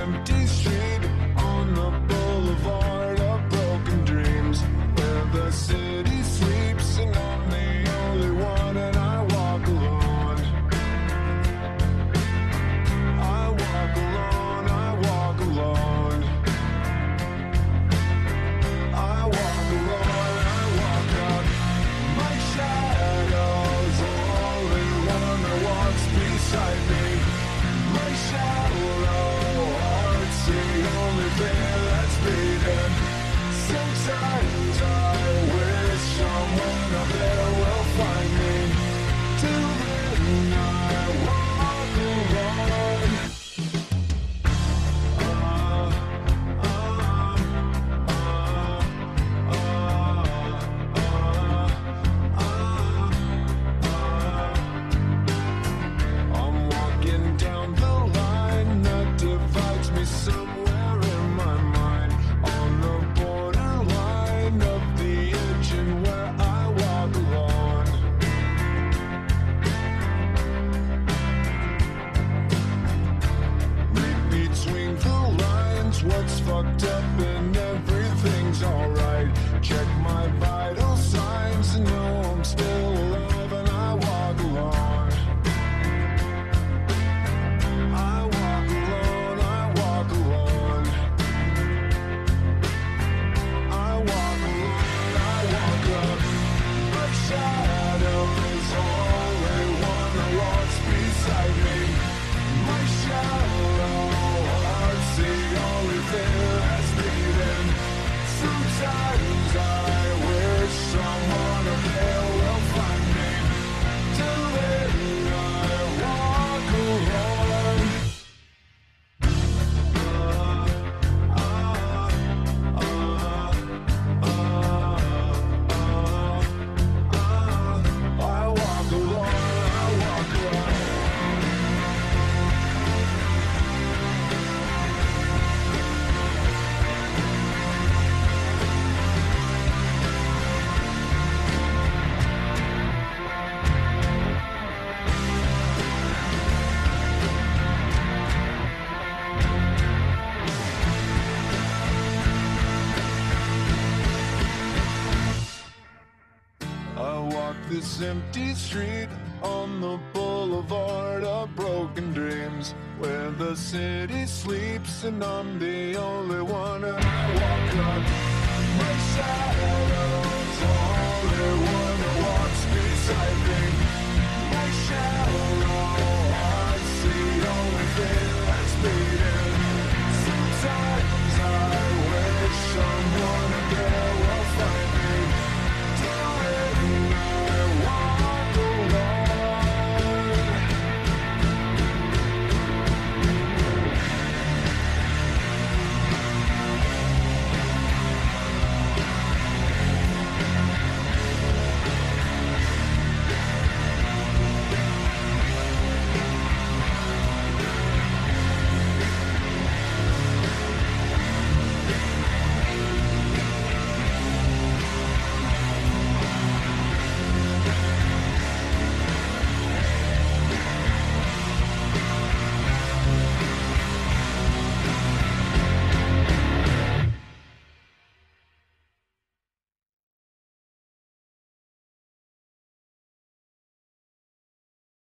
empty street on the Boulevard of Broken Dreams, where the city sleeps and I'm the only one, and I walk alone. I walk alone, I walk alone. I walk alone, I walk out. My shadow's the only one that walks beside me. My shadow. Sometimes I wish someone up there will find me. Till then I walk alone. I'm walking down the line that divides me somewhere in my mind, on the what's fucked up and everything's alright. Check my vital signs and know I'm still alive, and I walk alone. I walk alone, I walk alone. I walk alone, I walk up. My shadow is the only one that walks beside me. My shadow. Sometimes I wish someone up there will find me. Till then I walk alone. I walk alone, I walk alone. This empty street on the Boulevard of Broken Dreams, where the city sleeps and I'm the only one, and I walk up. My shadow's the only one that walks beside me. My shadow, I see the only thing that's me.